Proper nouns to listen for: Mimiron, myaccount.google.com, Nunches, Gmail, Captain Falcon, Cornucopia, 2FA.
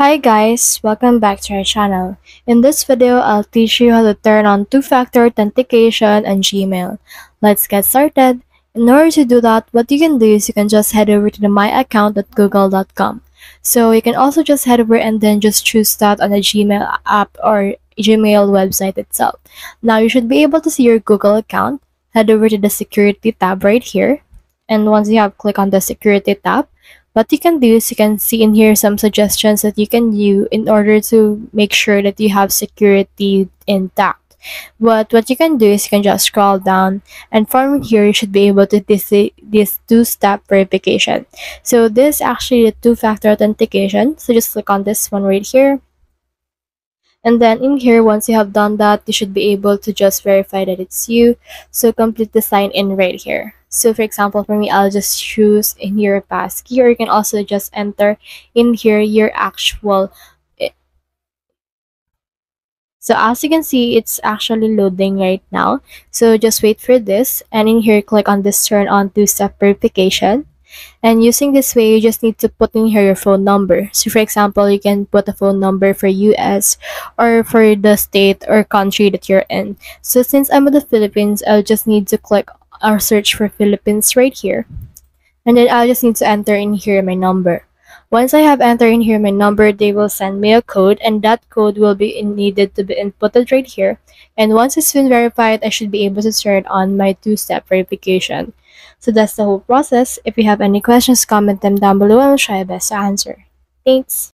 Hi guys, welcome back to our channel. In this video, I'll teach you how to turn on two-factor authentication on Gmail. Let's get started. In order to do that, what you can do is you can just head over to the myaccount.google.com. So you can also just head over and then just choose that on the Gmail app or Gmail website itself. Now you should be able to see your Google account. Head over to the security tab right here. And once you have clicked on the security tab, what you can do is you can see in here some suggestions that you can use in order to make sure that you have security intact. But what you can do is you can just scroll down, and from here you should be able to see this two-step verification. So this is actually the two-factor authentication. So just click on this one right here. And then in here, once you have done that, you should be able to just verify that it's you. So complete the sign-in right here. So for example, for me, I'll just choose in your passkey, or you can also just enter in here your actual. So as you can see, it's actually loading right now. So just wait for this, and in here, click on this turn on two-step verification. And using this way, you just need to put in here your phone number. So for example, you can put a phone number for US or for the state or country that you're in. So since I'm in the Philippines, I'll just need to click or search for Philippines right here. And then I'll just need to enter in here my number. Once I have entered in here my number, they will send me a code, and that code will be needed to be inputted right here. And once it's been verified, I should be able to turn on my two-step verification. So that's the whole process. If you have any questions, comment them down below and I'll try my best to answer. Thanks!